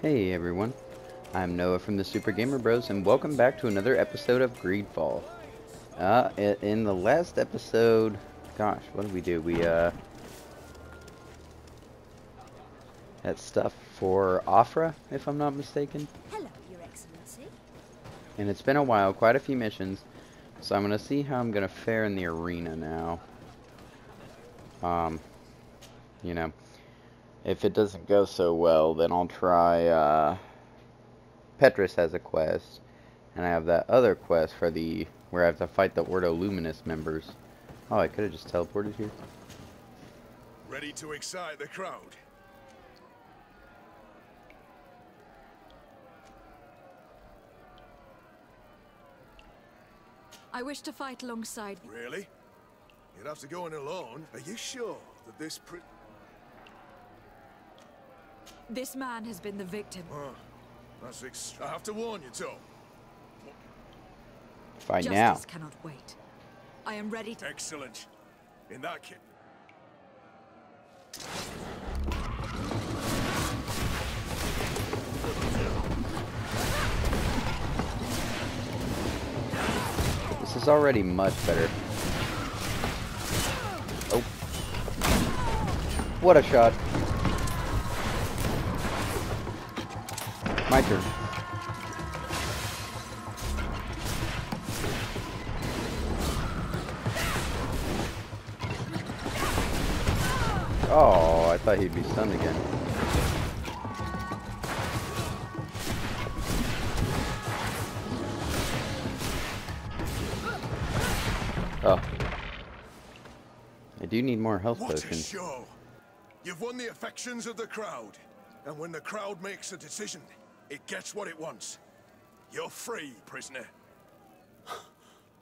Hey everyone, I'm Noah from the Super Gamer Bros, and welcome back to another episode of Greedfall. In the last episode, gosh, what did we do? We, that stuff for Aphra, if I'm not mistaken. Hello, Your Excellency. And it's been a while, quite a few missions, so I'm going to see how I'm going to fare in the arena now. You know, if it doesn't go so well, then I'll try, Petrus has a quest, and I have that other quest for the, where I have to fight the Ordo Luminous members. Oh, I could have just teleported here. Ready to excite the crowd. I wish to fight alongside. Really? You'd have to go in alone. Are you sure that this This man has been the victim. Oh, that's I have to warn you, Tom. Fight Justice now. Cannot wait. I am ready to. Excellent. In that case. This is already much better. Oh. What a shot. My turn. Oh, I thought he'd be stunned again. Oh. I do need more health potions. What a show! You've won the affections of the crowd. And when the crowd makes a decision, it gets what it wants. You're free, prisoner.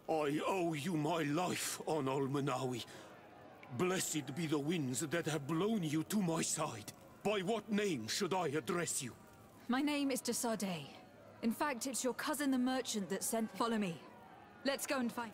I owe you my life, Onol Menawi. Blessed be the winds that have blown you to my side. By what name should I address you? My name is De Sardet. In fact, it's your cousin the merchant that sent. Follow me. Let's go and fight.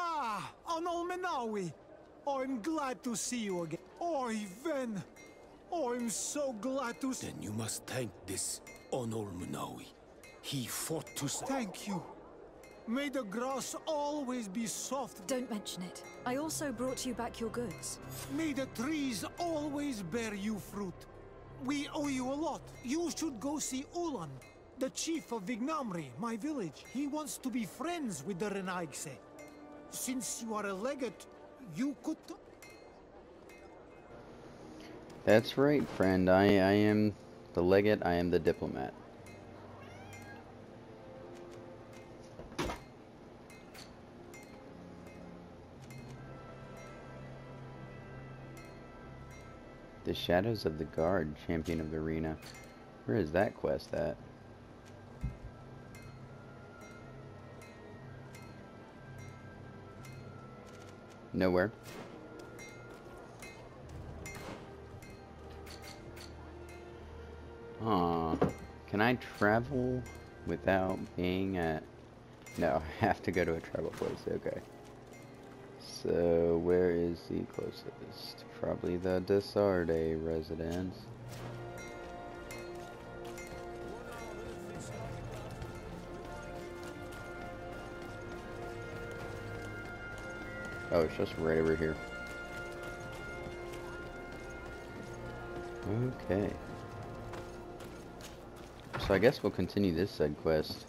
Ah, Onol Menawi! I'm glad to see you again. Oy, Ven! I'm so glad to see. Then you must thank this Onol Menawi. He fought to save. Thank you. May the grass always be soft. Don't mention it. I also brought you back your goods. May the trees always bear you fruit. We owe you a lot. You should go see Ulan, the chief of Vignamri, my village. He wants to be friends with the Renaigse. Since you are a legate, you could... That's right, friend. I am the legate. I am the diplomat. The Shadows of the Guard, Champion of the Arena. Where is that quest at? Nowhere. Can I travel without being at... No, I have to go to a travel place. Okay. So, where is the closest? Probably the Desarde residence. Oh, it's just right over here. Okay. So I guess we'll continue this side quest.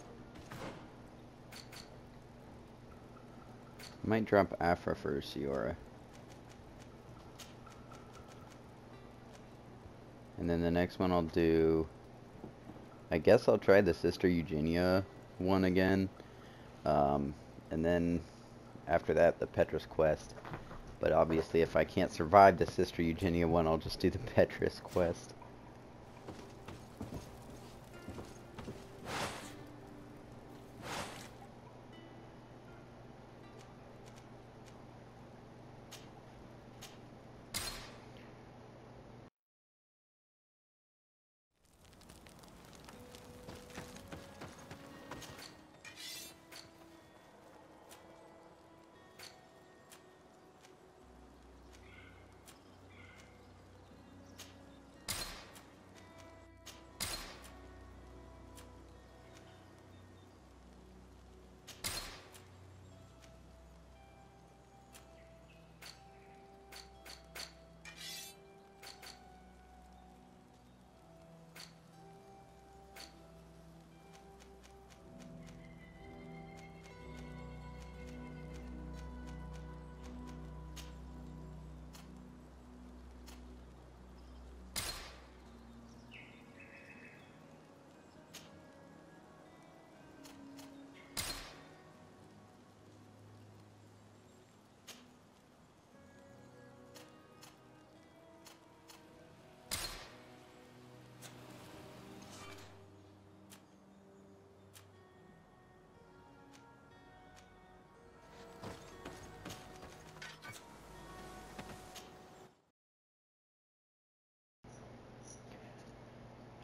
Might drop Aphra for Siora. And then the next one I'll do... I guess I'll try the Sister Eugenia one again. and then after that the Petrus quest. But obviously if I can't survive the Sister Eugenia one, I'll just do the Petrus quest.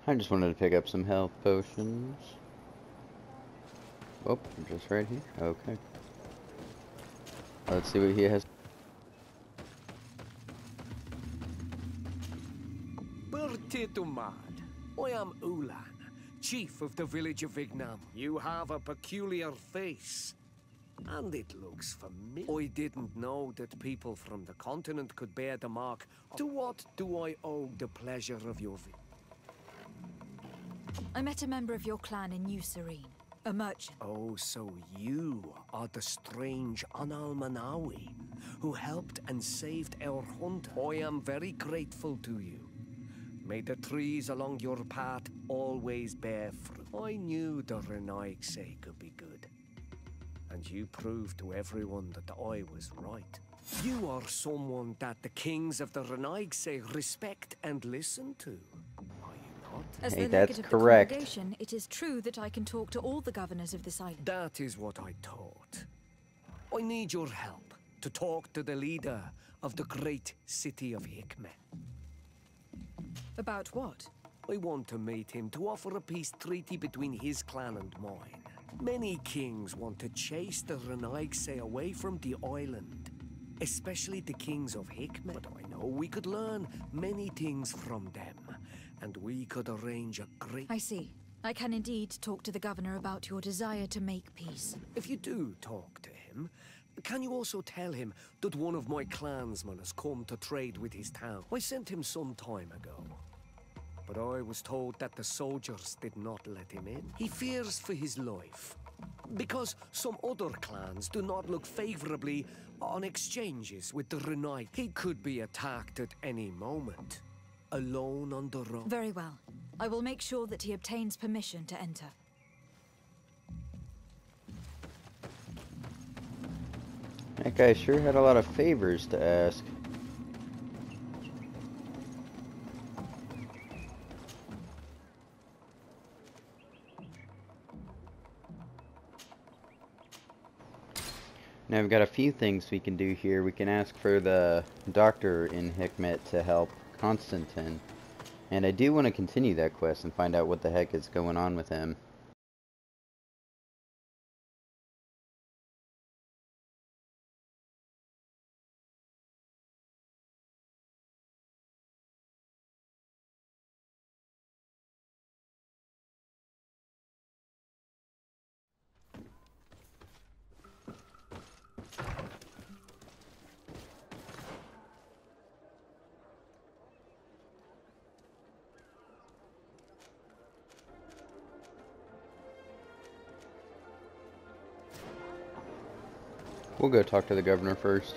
I just wanted to pick up some health potions. Oh, just right here. Okay. Let's see what he has. I am Ulan, chief of the village of Vignamri. You have a peculiar face, and it looks familiar. I didn't know that people from the continent could bear the mark. To what do I owe the pleasure of your visit? I met a member of your clan in New Serene, a merchant. Oh, so you are the strange Anal Menawi who helped and saved our hunt. I am very grateful to you. May the trees along your path always bear fruit. I knew the Renaigse could be good, and you proved to everyone that I was right. You are someone that the kings of the Renaigse respect and listen to. As hey, the that's correct. It is true that I can talk to all the governors of this island. That is what I thought. I need your help to talk to the leader of the great city of Hikmah. About what? I want to meet him to offer a peace treaty between his clan and mine. Many kings want to chase the Renaigse away from the island, especially the kings of Hikmah. But I know we could learn many things from them. And we could arrange a great... I see. I can indeed talk to the governor about your desire to make peace. If you do talk to him, can you also tell him that one of my clansmen has come to trade with his town? I sent him some time ago, but I was told that the soldiers did not let him in. He fears for his life, because some other clans do not look favorably on exchanges with the Renaigse. He could be attacked at any moment. Alone on the road. Very well. I will make sure that he obtains permission to enter. That guy sure had a lot of favors to ask. Now we've got a few things we can do here. We can ask for the doctor in Hikmah to help Constantine, and I do want to continue that quest and find out what the heck is going on with him. We'll go talk to the governor first.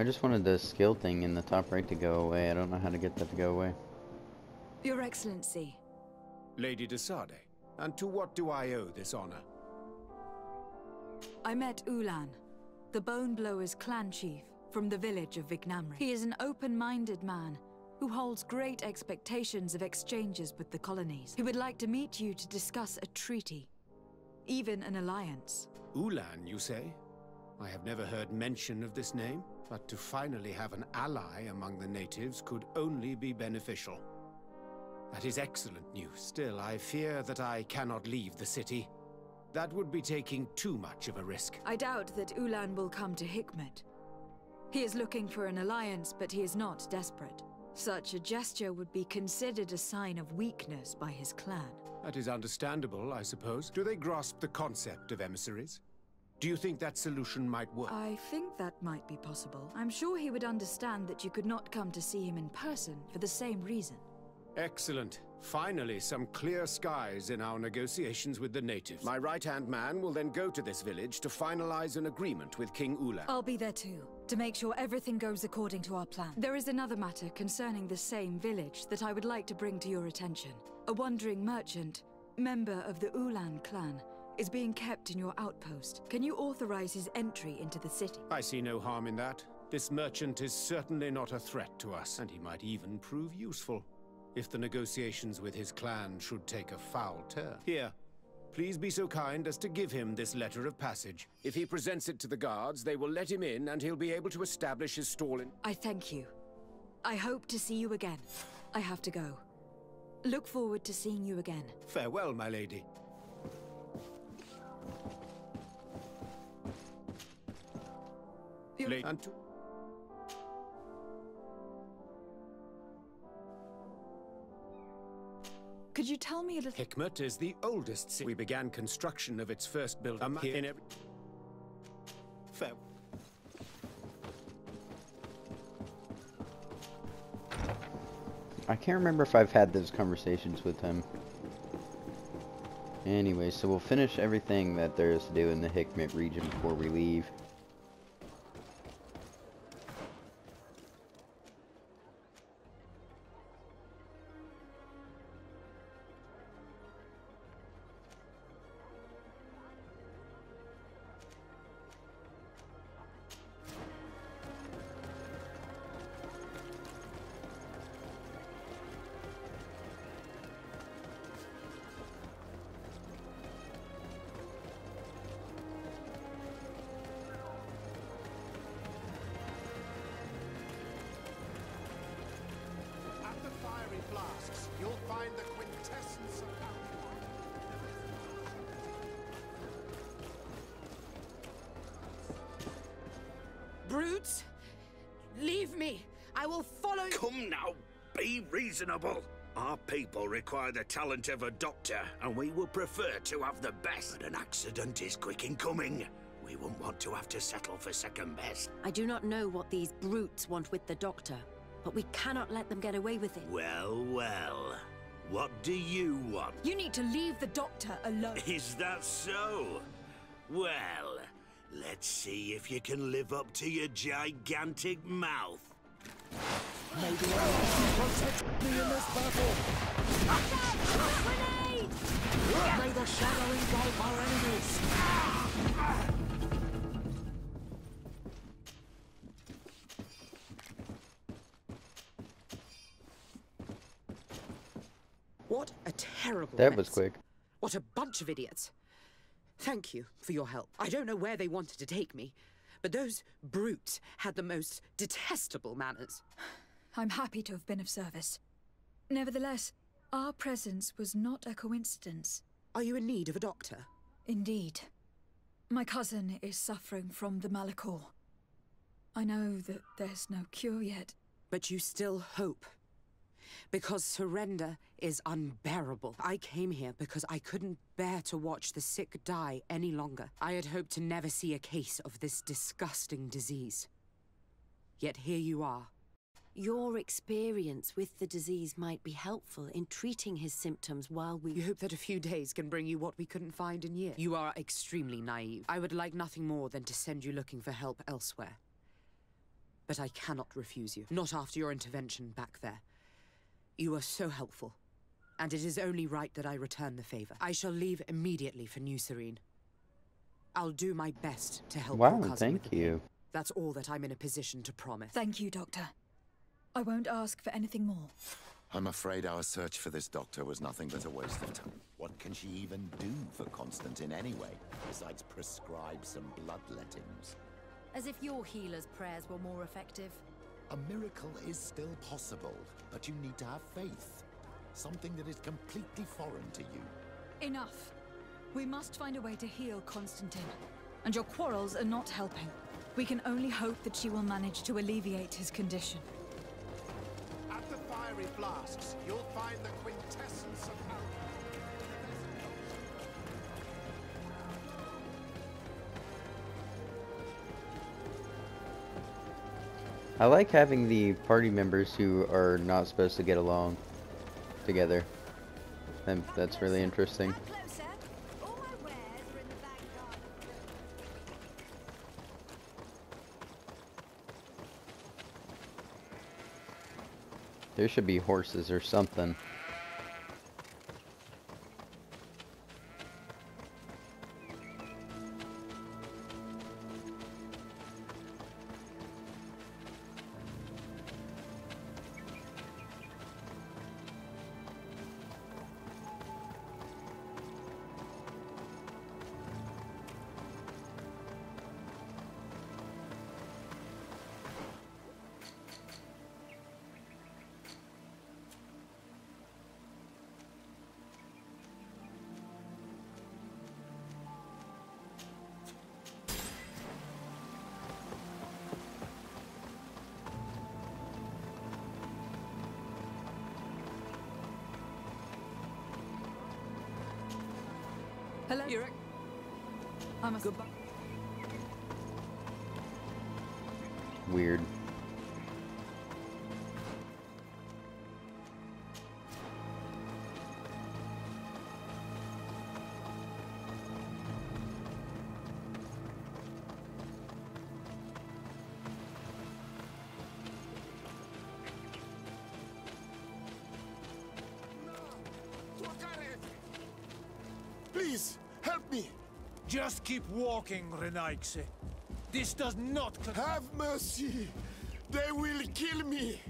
I just wanted the skill thing in the top right to go away. I don't know how to get that to go away. Your Excellency. Lady de Sardet, and to what do I owe this honor? I met Ulan, the Boneblower's clan chief from the village of Vignamri. He is an open-minded man who holds great expectations of exchanges with the colonies. He would like to meet you to discuss a treaty, even an alliance. Ulan, you say? I have never heard mention of this name, but to finally have an ally among the natives could only be beneficial. That is excellent news. Still, I fear that I cannot leave the city. That would be taking too much of a risk. I doubt that Ulan will come to Hikmah. He is looking for an alliance, but he is not desperate. Such a gesture would be considered a sign of weakness by his clan. That is understandable, I suppose. Do they grasp the concept of emissaries? Do you think that solution might work? I think that might be possible. I'm sure he would understand that you could not come to see him in person for the same reason. Excellent. Finally, some clear skies in our negotiations with the natives. My right-hand man will then go to this village to finalize an agreement with King Ulan. I'll be there too, to make sure everything goes according to our plan. There is another matter concerning the same village that I would like to bring to your attention. A wandering merchant, member of the Ulan clan, is being kept in your outpost. Can you authorize his entry into the city? I see no harm in that. This merchant is certainly not a threat to us, and he might even prove useful if the negotiations with his clan should take a foul turn. Here, please be so kind as to give him this letter of passage. If he presents it to the guards, they will let him in and he'll be able to establish his stall in... I thank you. I hope to see you again. I have to go. Look forward to seeing you again. Farewell, my lady. Could you tell me a little? Hikmah is the oldest city. We began construction of its first building here in every... Fair. I can't remember if I've had those conversations with him. Anyway, so we'll finish everything that there is to do in the Hikmah region before we leave. Brutes, leave me. I will follow you. Come now, be reasonable. Our people require the talent of a doctor, and we would prefer to have the best. But an accident is quick in coming. We won't want to have to settle for second best. I do not know what these brutes want with the doctor, but we cannot let them get away with it. Well, well. What do you want? You need to leave the doctor alone. Is that so? Well, let's see if you can live up to your gigantic mouth. Maybe I won't be in this battle. Grenade! May the shadow engulf our enemies. What a terrible mess. That was quick. What a bunch of idiots. Thank you for your help. I don't know where they wanted to take me, but those brutes had the most detestable manners. I'm happy to have been of service. Nevertheless, our presence was not a coincidence. Are you in need of a doctor? Indeed. My cousin is suffering from the Malachor. I know that there's no cure yet. But you still hope. Because surrender is unbearable. I came here because I couldn't bear to watch the sick die any longer. I had hoped to never see a case of this disgusting disease. Yet here you are. Your experience with the disease might be helpful in treating his symptoms while we... You hope that a few days can bring you what we couldn't find in years. You are extremely naive. I would like nothing more than to send you looking for help elsewhere. but I cannot refuse you. Not after your intervention back there. You were so helpful, and it is only right that I return the favor. I shall leave immediately for New Serene. I'll do my best to help your cousin. Wow, thank you. That's all that I'm in a position to promise. Thank you, Doctor. I won't ask for anything more. I'm afraid our search for this doctor was nothing but a waste of time. What can she even do for Constantine anyway, besides prescribe some bloodlettings? As if your healer's prayers were more effective. A miracle is still possible, but you need to have faith. Something that is completely foreign to you. Enough. We must find a way to heal Constantine, and your quarrels are not helping. We can only hope that she will manage to alleviate his condition. At the fiery flasks, you'll find the quintessence of power. I like having the party members who are not supposed to get along together. And that's really interesting. There should be horses or something. Hello. I'm a goodbye. Weird. Just keep walking, Renaigse. This does not... Have mercy! They will kill me!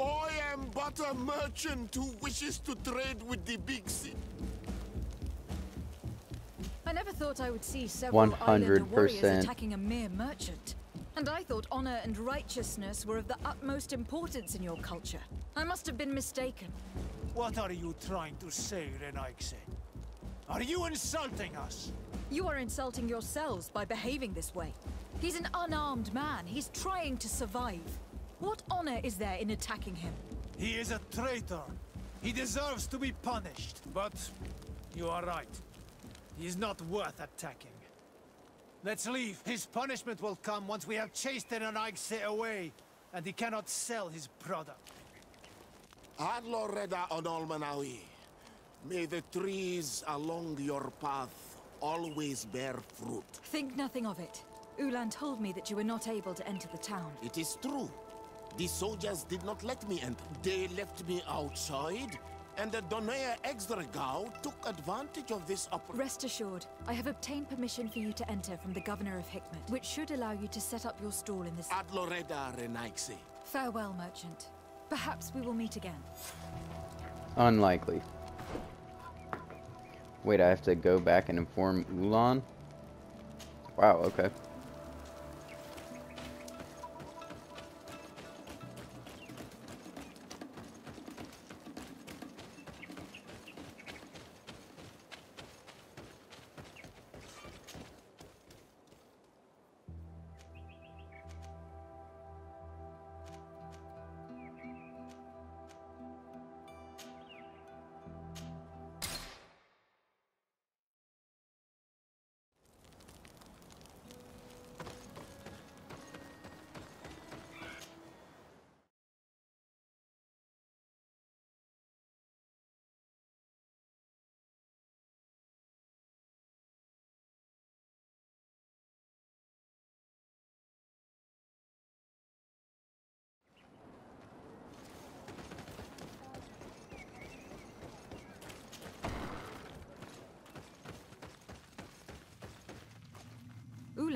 I am but a merchant who wishes to trade with the big sea. I never thought I would see several islander warriors attacking a mere merchant. And I thought honor and righteousness were of the utmost importance in your culture. I must have been mistaken. What are you trying to say, Renaigse? Are you insulting us? You are insulting yourselves by behaving this way. He's an unarmed man. He's trying to survive. What honor is there in attacking him? He is a traitor. He deserves to be punished. But you are right. He is not worth attacking. Let's leave. His punishment will come once we have chased the Renaigse away, and he cannot sell his product. Adlo Reda Odol Menawi. May the trees along your path always bear fruit. Think nothing of it. Ulan told me that you were not able to enter the town. It is true. The soldiers did not let me enter. They left me outside, and the Dornaya Exragao took advantage of this opportunity. Rest assured, I have obtained permission for you to enter from the governor of Hikmah, which should allow you to set up your stall in this... Adloreda Renaigse. Farewell, merchant. Perhaps we will meet again. Unlikely. Wait, I have to go back and inform Ulan? Wow, okay.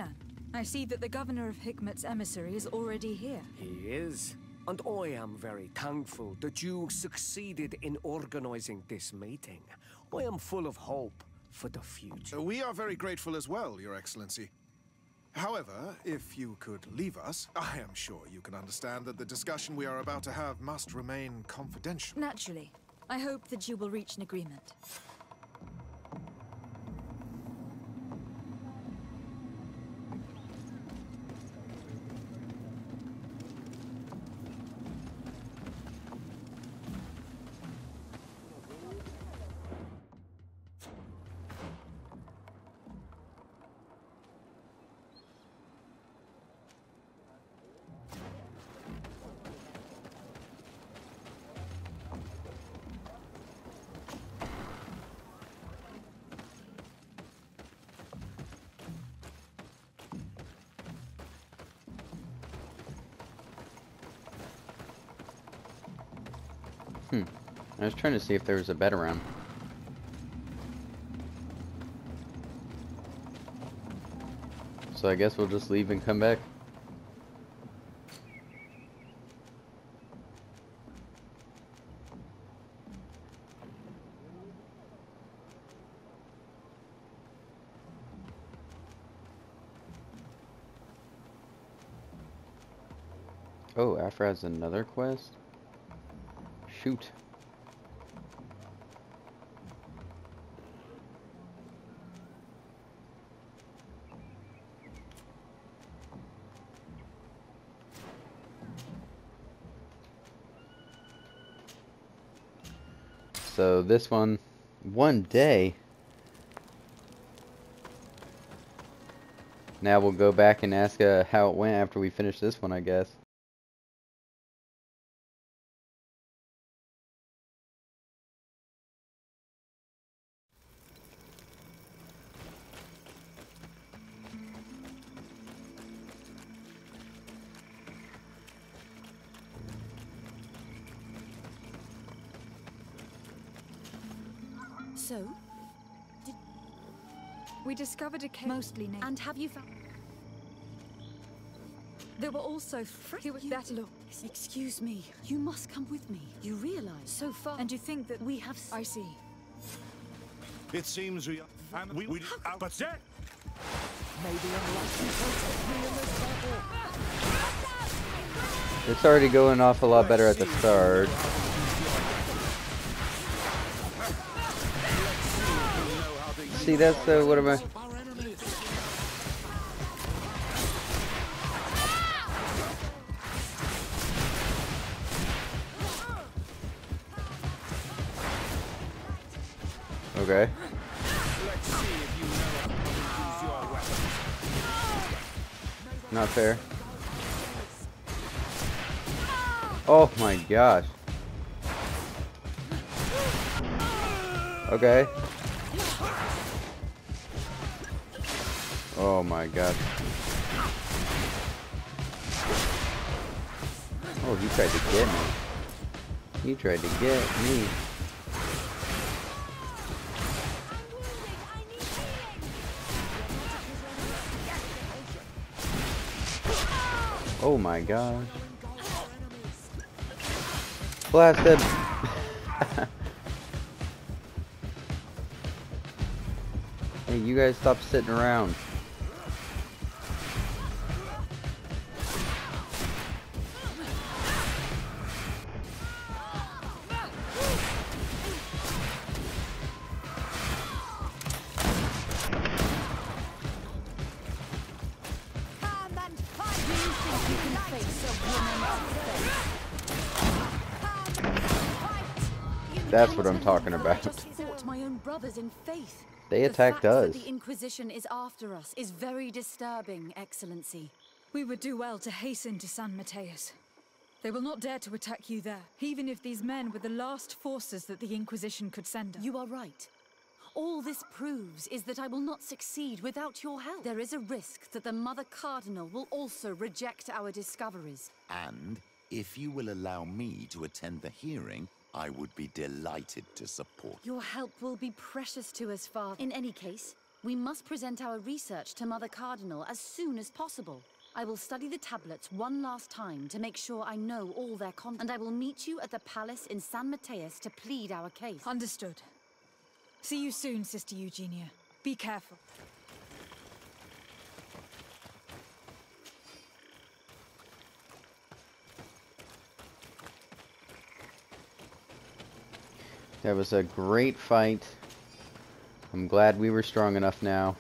Ulan, I see that the governor of Hikmat's emissary is already here. He is. And I am very thankful that you succeeded in organizing this meeting. I am full of hope for the future. We are very grateful as well, Your Excellency. However, if you could leave us, I am sure you can understand that the discussion we are about to have must remain confidential. Naturally. I hope that you will reach an agreement. I was trying to see if there was a bed around. So I guess we'll just leave and come back. Oh, Aphra has another quest? Shoot. So this one day. Now we'll go back and ask how it went after we finish this one, I guess. So, we discovered a cave mostly naked. And have you found? There were also free with that look. Excuse me. You must come with me. You realize so far, and you think that we have. I see. It seems we. But maybe it's already going off a lot better at the start. See, that's what am I? Okay. Not fair. Oh my gosh. Okay. Oh my god. Oh, he tried to get me. He tried to get me. Oh my gosh. Blasted. Hey, you guys stop sitting around. That's what I'm talking about. They attacked us. The Inquisition is after us is very disturbing, Excellency. We would do well to hasten to San Matheus. They will not dare to attack you there, even if these men were the last forces that the Inquisition could send us. You are right. All this proves is that I will not succeed without your help. There is a risk that the Mother Cardinal will also reject our discoveries. And if you will allow me to attend the hearing, I would be delighted to support. Your help will be precious to us, Father. In any case, We must present our research to Mother Cardinal as soon as possible. I will study the tablets one last time to make sure I know all their content, and I will meet you at the palace in San Matheus to plead our case. Understood. See you soon, Sister Eugenia. Be careful. That was a great fight. I'm glad we were strong enough now.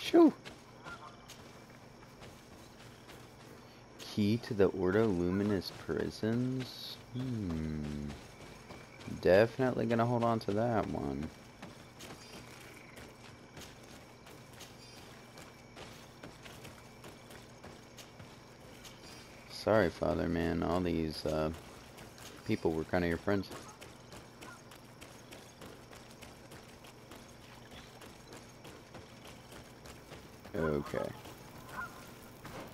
Shoo! Key to the Ordo Luminous prisons? Hmm. Definitely gonna hold on to that one. Sorry, Father, man. All these, people were kind of your friends. Okay.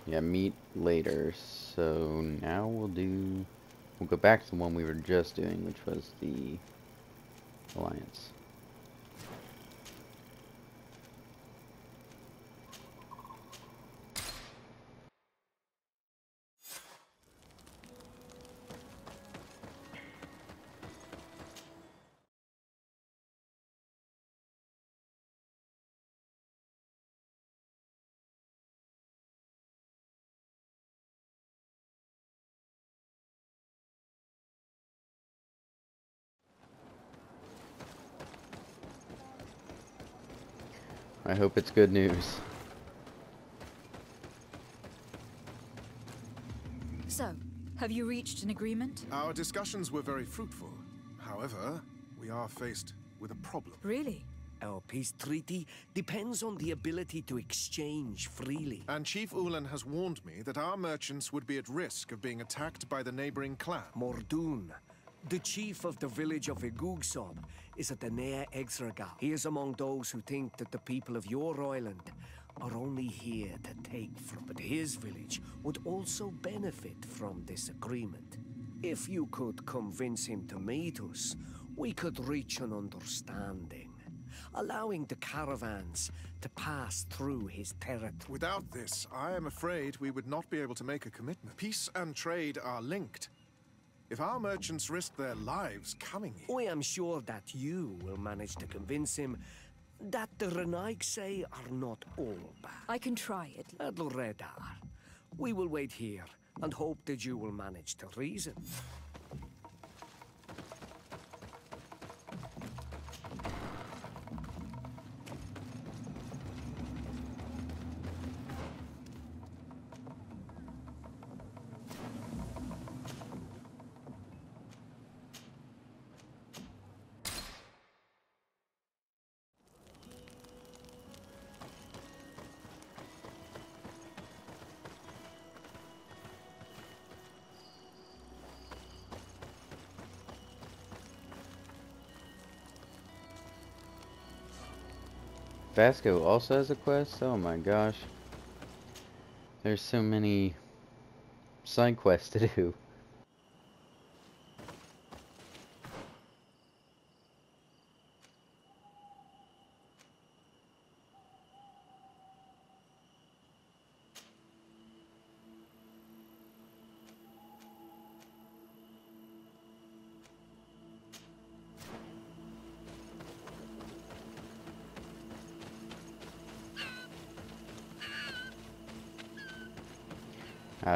Yeah, meet later. So now we'll go back to the one we were just doing, which was the Alliance. I hope it's good news. So, have you reached an agreement? Our discussions were very fruitful. However, we are faced with a problem. Really? Our peace treaty depends on the ability to exchange freely. And Chief Ulan has warned me that our merchants would be at risk of being attacked by the neighboring clan. Mordun, the chief of the village of Igugsob, is a Denea ex-regal. He is among those who think that the people of your island are only here to take from. But his village would also benefit from this agreement. If you could convince him to meet us, we could reach an understanding, allowing the caravans to pass through his territory. Without this, I am afraid we would not be able to make a commitment. Peace and trade are linked. If our merchants risk their lives coming here... I am sure that you will manage to convince him that the Renaigse are not all bad. I can try it. Little Edar, we will wait here and hope that you will manage to reason. Vasco also has a quest? Oh my gosh. There's so many side quests to do.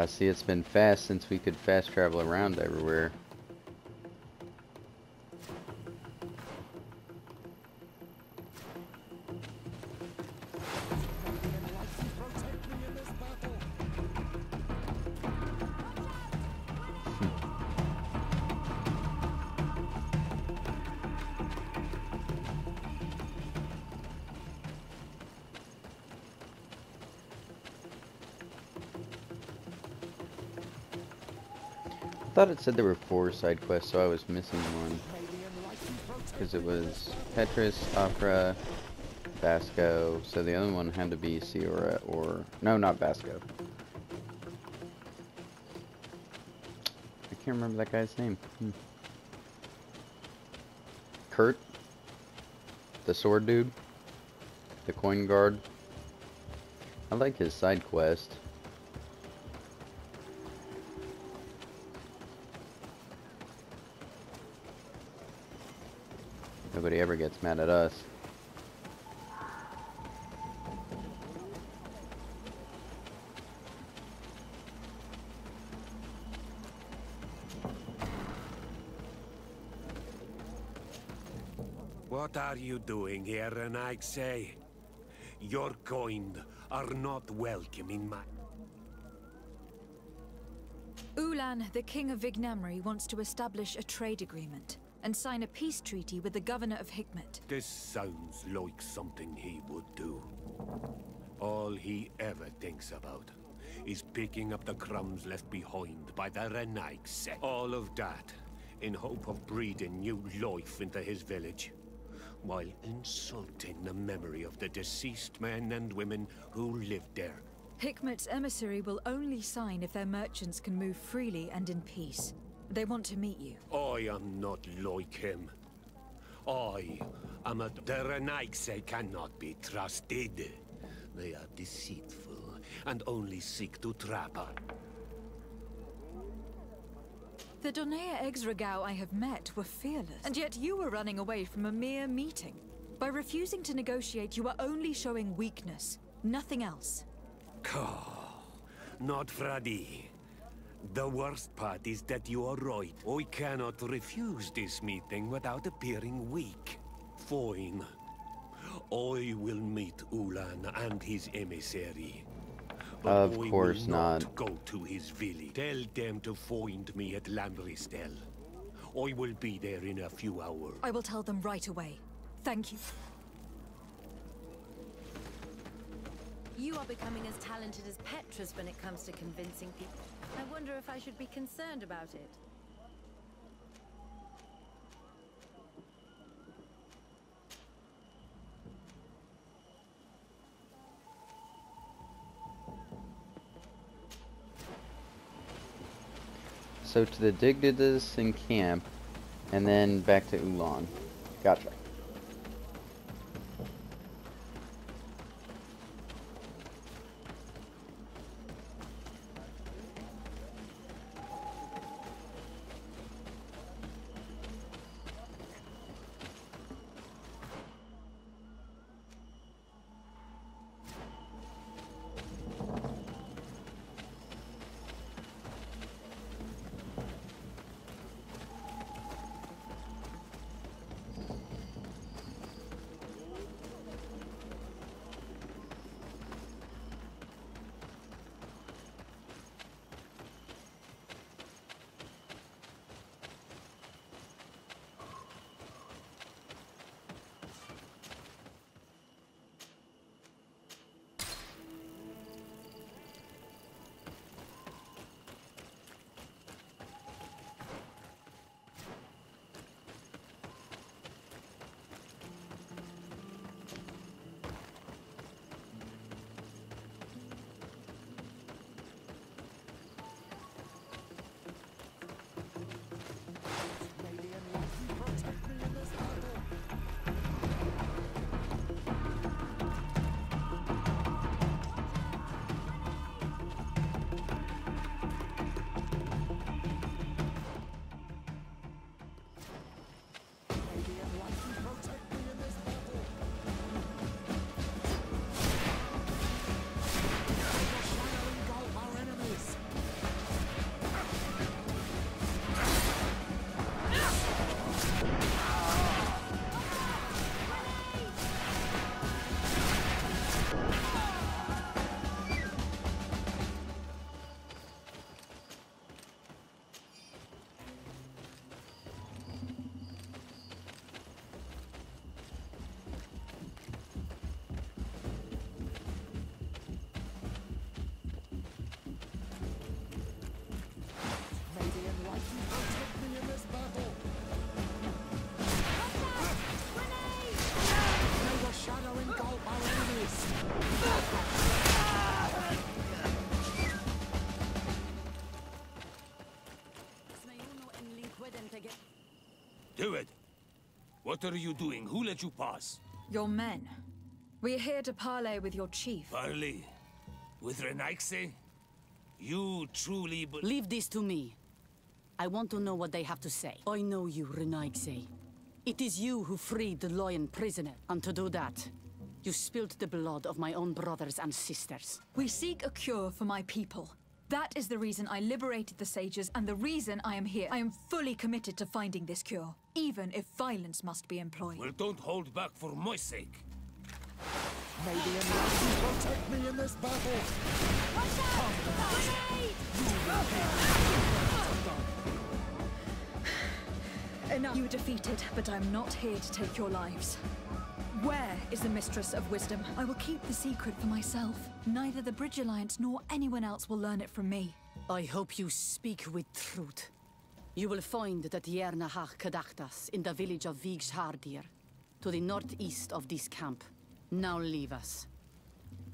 See, it's been fast since we could fast travel around everywhere. I thought it said there were 4 side quests, so I was missing one. Because it was Petrus, Aphra, Vasco, so the other one had to be Siora or... No, not Vasco. I can't remember that guy's name. Kurt, the sword dude, the coin guard. I like his side quest. Nobody ever gets mad at us. What are you doing here, Renaigse? Your coin are not welcome in my... Ulan, the king of Vignamri, wants to establish a trade agreement and sign a peace treaty with the governor of Hikmah. This sounds like something he would do. All he ever thinks about is picking up the crumbs left behind by the Renaigse. All of that in hope of breeding new life into his village, while insulting the memory of the deceased men and women who lived there. Hikmah's emissary will only sign if their merchants can move freely and in peace. They want to meet you. I am not like him. I am a... The Renaigse cannot be trusted. They are deceitful and only seek to trap her. The Dornaya Exragao I have met were fearless, and yet you were running away from a mere meeting. By refusing to negotiate, you are only showing weakness, nothing else. Not Fradi. The worst part is that you are right. I cannot refuse this meeting without appearing weak. Fine. I will meet Ulan and his emissary. Of course not. Go to his village. Tell them to find me at Lambristel. I will be there in a few hours. I will tell them right away. Thank you. You are becoming as talented as Petrus when it comes to convincing people. I wonder if I should be concerned about it. So to the Dignitas in camp, and then back to Ulan. Gotcha. Do it. What are you doing? Who let you pass? Your men. We're here to parley with your chief. Parley? With Renaigse? You truly believe... Leave this to me. I want to know what they have to say. I know you, Renaigse. It is you who freed the lion prisoner, and to do that, you spilled the blood of my own brothers and sisters. We seek a cure for my people. That is the reason I liberated the sages, and the reason I am here. I am fully committed to finding this cure, even if violence must be employed. Well, don't hold back for my sake. May the Almighty protect me in this battle! Watch out! Grenade! Enough! You were defeated, but I'm not here to take your lives. Where is the Mistress of Wisdom? I will keep the secret for myself. Neither the Bridge Alliance nor anyone else will learn it from me. I hope you speak with truth. You will find that Yernahach Kedachtas in the village of Vigshardir, to the northeast of this camp. Now leave us,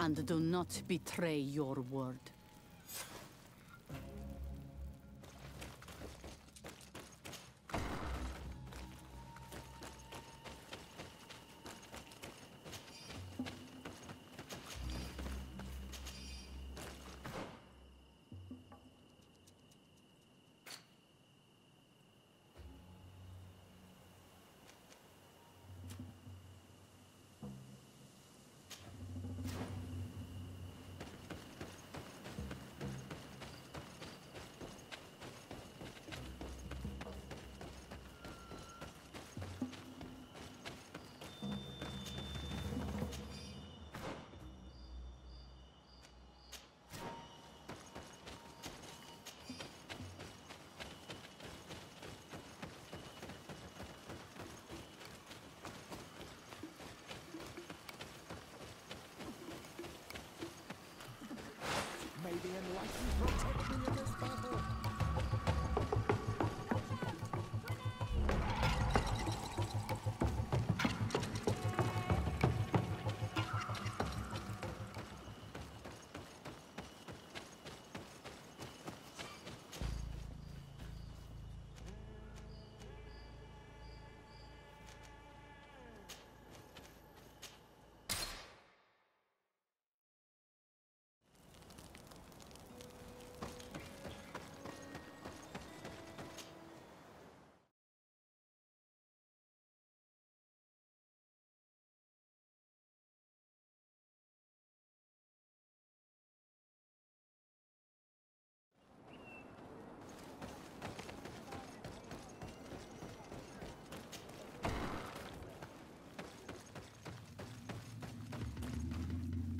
and do not betray your word.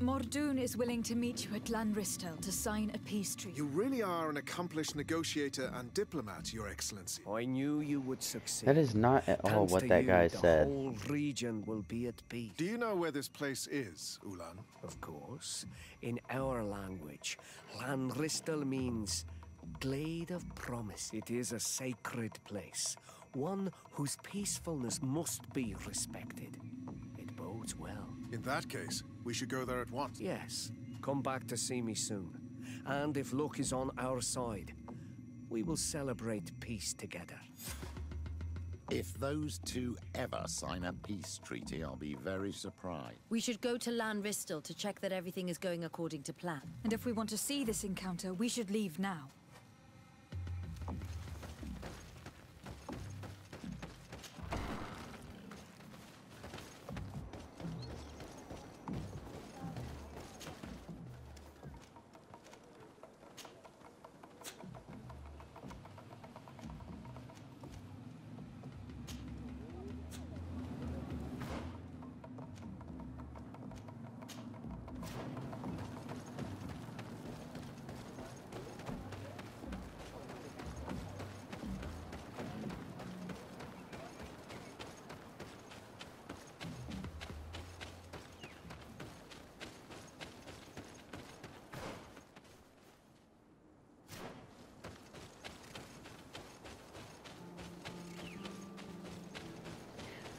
Mordun is willing to meet you at Lanristel to sign a peace treaty. You really are an accomplished negotiator and diplomat, Your Excellency. I knew you would succeed. That is not at all what that guy said. The whole region will be at peace. Do you know where this place is, Ulan? Of course. In our language, Lanristel means Glade of Promise. It is a sacred place, one whose peacefulness must be respected. It bodes well. In that case, we should go there at once. Yes. Come back to see me soon. And if luck is on our side, we will celebrate peace together. If those two ever sign a peace treaty, I'll be very surprised. We should go to Lanristel to check that everything is going according to plan. And if we want to see this encounter, we should leave now.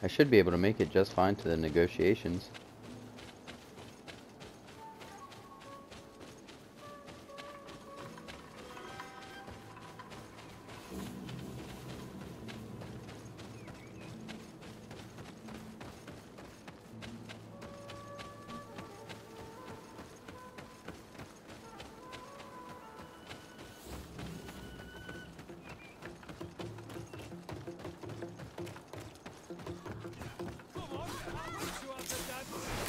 I should be able to make it just fine to the negotiations.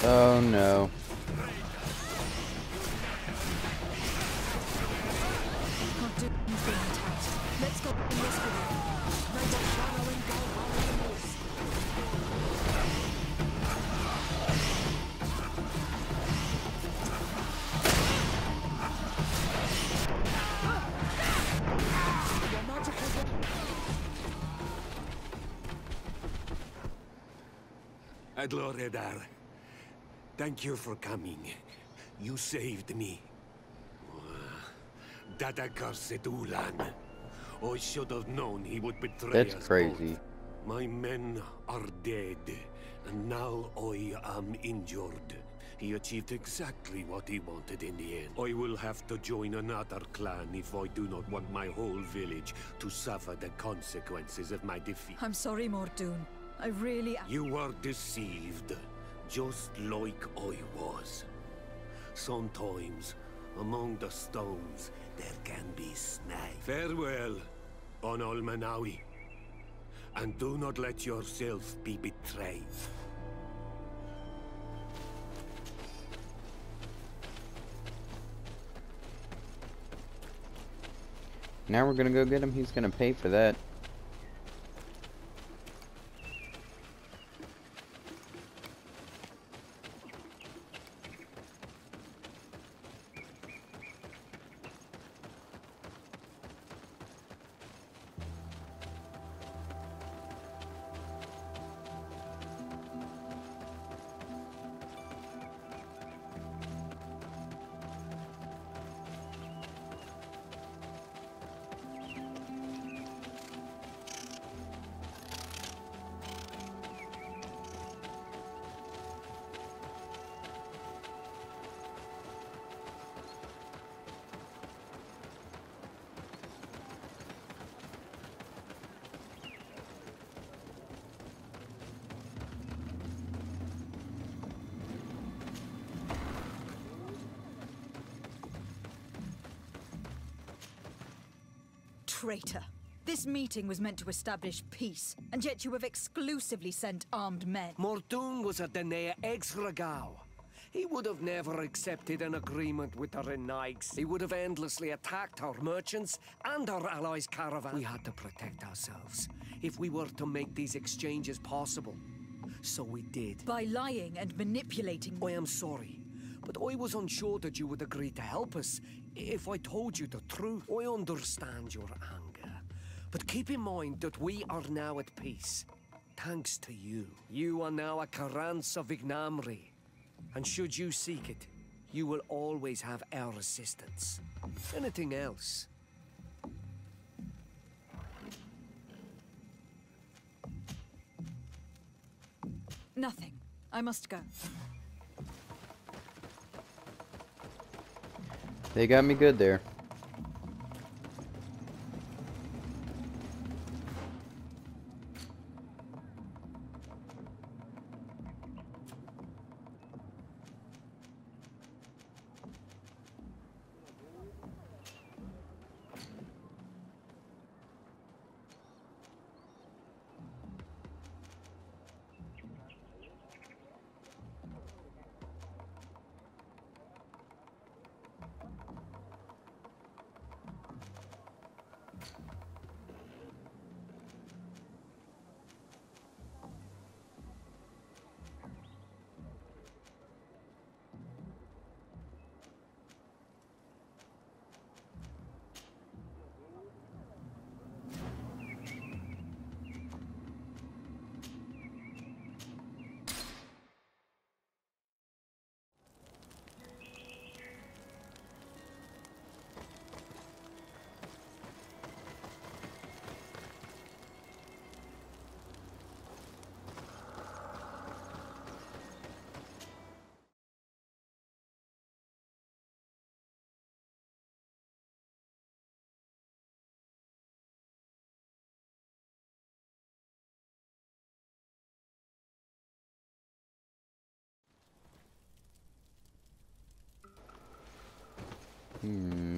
Oh no. Lord Edar, thank you for coming. You saved me. Dadagar Sedulan. I should have known he would betray us. That's crazy. Both. My men are dead, and now I am injured. He achieved exactly what he wanted in the end. I will have to join another clan if I do not want my whole village to suffer the consequences of my defeat. I'm sorry, Mordun. I really am. You were deceived, just like I was. Sometimes, among the stones, there can be snakes. Farewell, Onol Menawi. And do not let yourself be betrayed. Now we're gonna go get him. He's gonna pay for that. Traitor. This meeting was meant to establish peace, and yet you have exclusively sent armed men. Mordun was a Denea ex-regal. He would have never accepted an agreement with the Renaigse. He would have endlessly attacked our merchants and our allies' caravan. We had to protect ourselves if we were to make these exchanges possible. So we did. By lying and manipulating. I am sorry, but I was unsure that you would agree to help us. If I told you the truth, I understand your anger. But keep in mind that we are now at peace, thanks to you. You are now a Karansa Vignamri, and should you seek it, you will always have our assistance. Anything else? Nothing. I must go. They got me good there.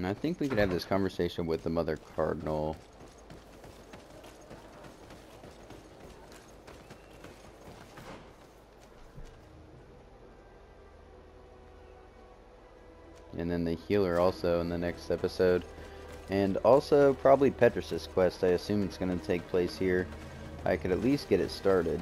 I think we could have this conversation with the Mother Cardinal. and then the healer also in the next episode. And also probably Petrus's quest. I assume it's going to take place here. I could at least get it started.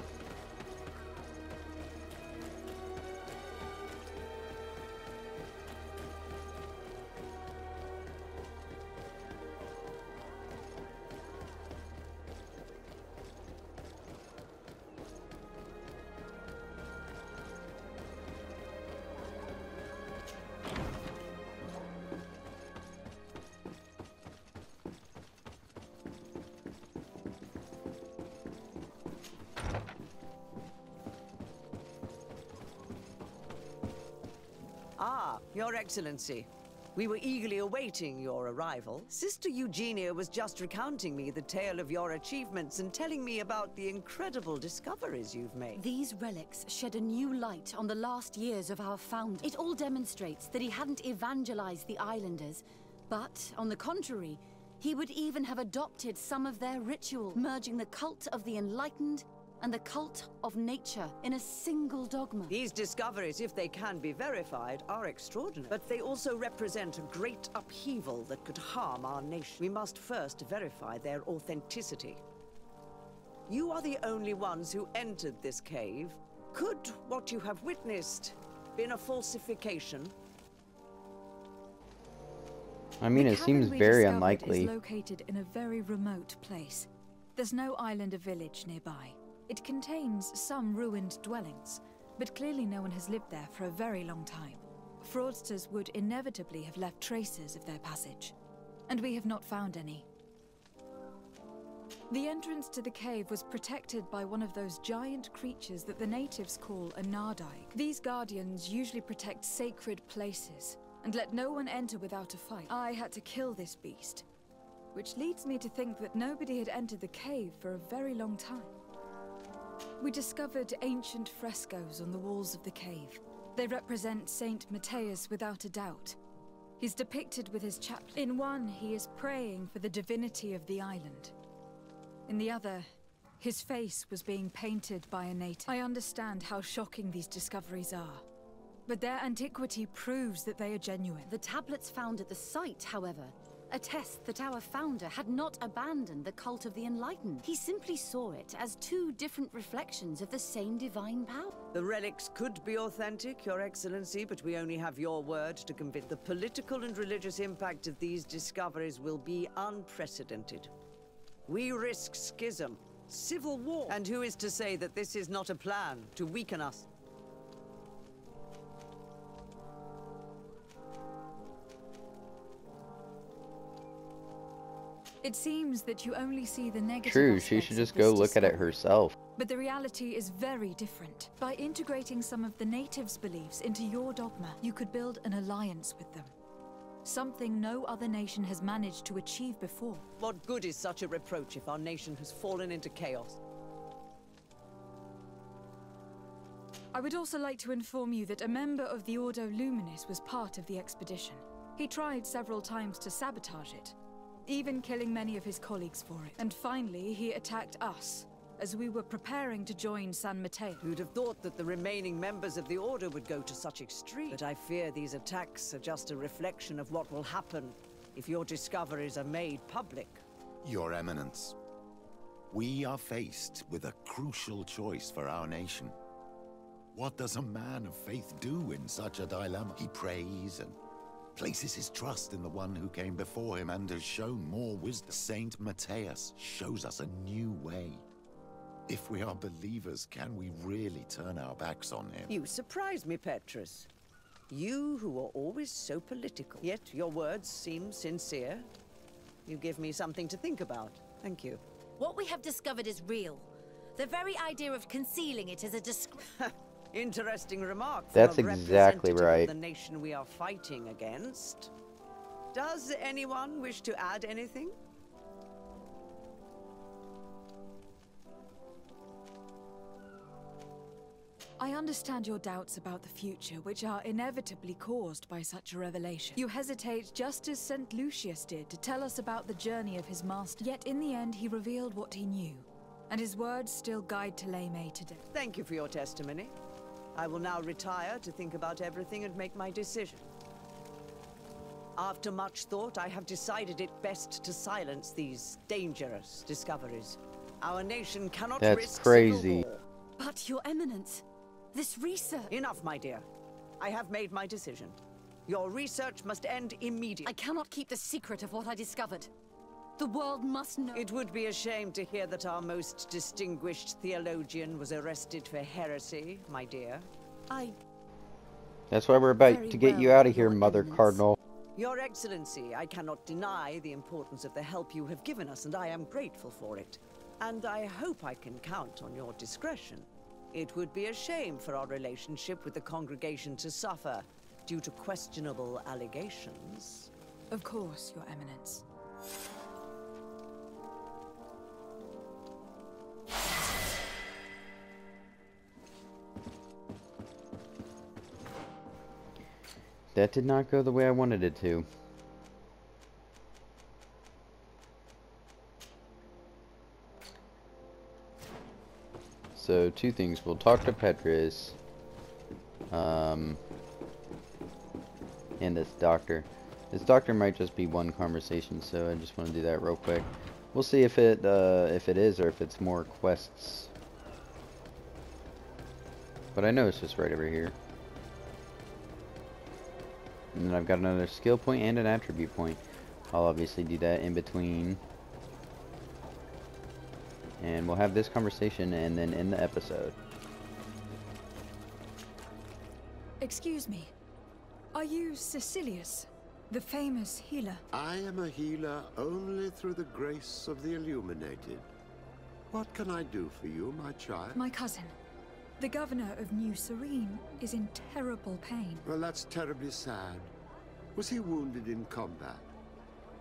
Your Excellency, we were eagerly awaiting your arrival. Sister Eugenia was just recounting me the tale of your achievements and telling me about the incredible discoveries you've made. These relics shed a new light on the last years of our founder. It all demonstrates that he hadn't evangelized the islanders, but, on the contrary, he would even have adopted some of their ritual, merging the cult of the enlightened and the cult of nature in a single dogma. These discoveries, if they can be verified, are extraordinary, but they also represent a great upheaval that could harm our nation. We must first verify their authenticity. You are the only ones who entered this cave. Could what you have witnessed been a falsification? I mean, it seems very unlikely. The cavern we discovered is located in a very remote place. There's no island or village nearby. It contains some ruined dwellings, but clearly no one has lived there for a very long time. Fraudsters would inevitably have left traces of their passage, and we have not found any. The entrance to the cave was protected by one of those giant creatures that the natives call a Nardai. These guardians usually protect sacred places and let no one enter without a fight. I had to kill this beast, which leads me to think that nobody had entered the cave for a very long time. We discovered ancient frescoes on the walls of the cave. They represent Saint Matthias without a doubt. He's depicted with his chaplain. In one, he is praying for the divinity of the island. In the other, his face was being painted by a native. I understand how shocking these discoveries are, but their antiquity proves that they are genuine. The tablets found at the site, however, attest that our founder had not abandoned the cult of the enlightened. He simply saw it as two different reflections of the same divine power. The relics could be authentic, Your Excellency, but we only have your word to convince. The political and religious impact of these discoveries will be unprecedented. We risk schism, civil war, and who is to say that this is not a plan to weaken us? It seems that you only see the negative. True, she should just go look at it herself. But the reality is very different. By integrating some of the natives' beliefs into your dogma, you could build an alliance with them. Something no other nation has managed to achieve before. What good is such a reproach if our nation has fallen into chaos? I would also like to inform you that a member of the Ordo Luminous was part of the expedition. He tried several times to sabotage it, even killing many of his colleagues for it. And finally, he attacked us, as we were preparing to join San Matteo. Who'd have thought that the remaining members of the Order would go to such extremes? But I fear these attacks are just a reflection of what will happen if your discoveries are made public. Your Eminence, we are faced with a crucial choice for our nation. What does a man of faith do in such a dilemma? He prays and places his trust in the one who came before him and has shown more wisdom. Saint Matthias shows us a new way. If we are believers, can we really turn our backs on him? You surprise me, Petrus. You who are always so political. Yet your words seem sincere. You give me something to think about. Thank you. What we have discovered is real. The very idea of concealing it is a disgrace. Interesting remark. That's exactly right. The nation we are fighting against. Does anyone wish to add anything? I understand your doubts about the future, which are inevitably caused by such a revelation. You hesitate just as St. Lucius did to tell us about the journey of his master. Yet in the end, he revealed what he knew, and his words still guide Teleme today. Thank you for your testimony. I will now retire to think about everything and make my decision. After much thought, I have decided it best to silence these dangerous discoveries. Our nation cannot risk civil war. But, Your Eminence, this research... Enough, my dear. I have made my decision. Your research must end immediately. I cannot keep the secret of what I discovered. The world must know. It would be a shame to hear that our most distinguished theologian was arrested for heresy, my dear. That's why we're about to get you out of here, Mother Cardinal. Your Excellency, I cannot deny the importance of the help you have given us, and I am grateful for it. And I hope I can count on your discretion. It would be a shame for our relationship with the congregation to suffer due to questionable allegations. Of course, Your Eminence. That did not go the way I wanted it to. So, two things. We'll talk to Petrus. And this doctor. This doctor might just be one conversation, so I just want to do that real quick. We'll see if it is or if it's more quests. But I know it's just right over here. And then I've got another skill point and an attribute point. I'll obviously do that in between. And we'll have this conversation and then end the episode. Excuse me. Are you Cecilius, the famous healer? I am a healer only through the grace of the illuminated. What can I do for you, my child? My cousin, the governor of New Serene, is in terrible pain. Well, that's terribly sad. Was he wounded in combat?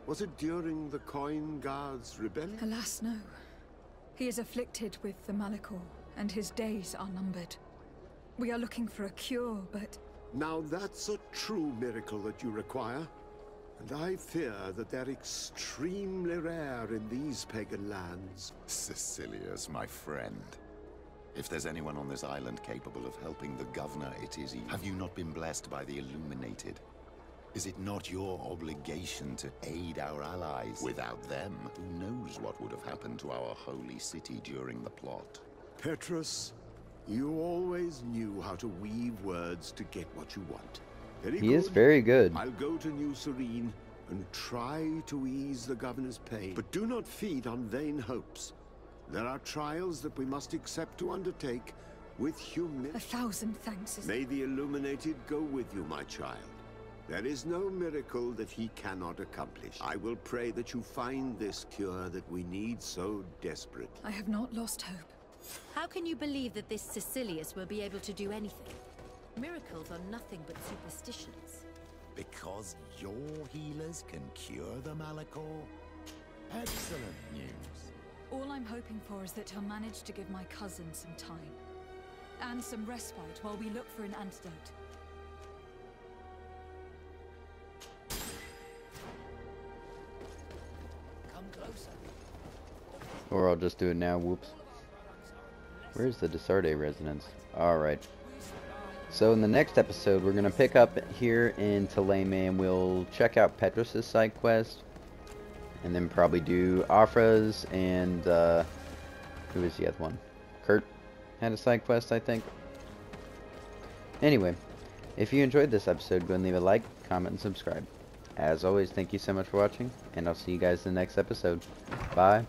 Was it during the Coin Guards' rebellion? Alas, no. He is afflicted with the Malachor, and his days are numbered. We are looking for a cure, but... Now that's a true miracle that you require. And I fear that they're extremely rare in these pagan lands. Cecilius, my friend. If there's anyone on this island capable of helping the governor, it is you. Have you not been blessed by the illuminated? Is it not your obligation to aid our allies? Without them, who knows what would have happened to our holy city during the plot? Petrus, you always knew how to weave words to get what you want. He is very good. I'll go to New Serene and try to ease the governor's pain. But do not feed on vain hopes. There are trials that we must accept to undertake with humility. 1,000 thanks. May the illuminated go with you, my child. There is no miracle that he cannot accomplish. I will pray that you find this cure that we need so desperately. I have not lost hope. How can you believe that this Cecilius will be able to do anything? Miracles are nothing but superstitions. Because your healers can cure the Malachor? Excellent news. All I'm hoping for is that he'll manage to give my cousin some time. And some respite while we look for an antidote. Come closer. Or I'll just do it now, whoops. Where's the Desarde residence? Alright. So in the next episode, we're going to pick up here in Teleme, and we'll check out Petrus' side quest. And then probably do Aphra's and, who is the other one? Kurt had a side quest, I think. Anyway, if you enjoyed this episode, go and leave a like, comment, and subscribe. As always, thank you so much for watching, and I'll see you guys in the next episode. Bye.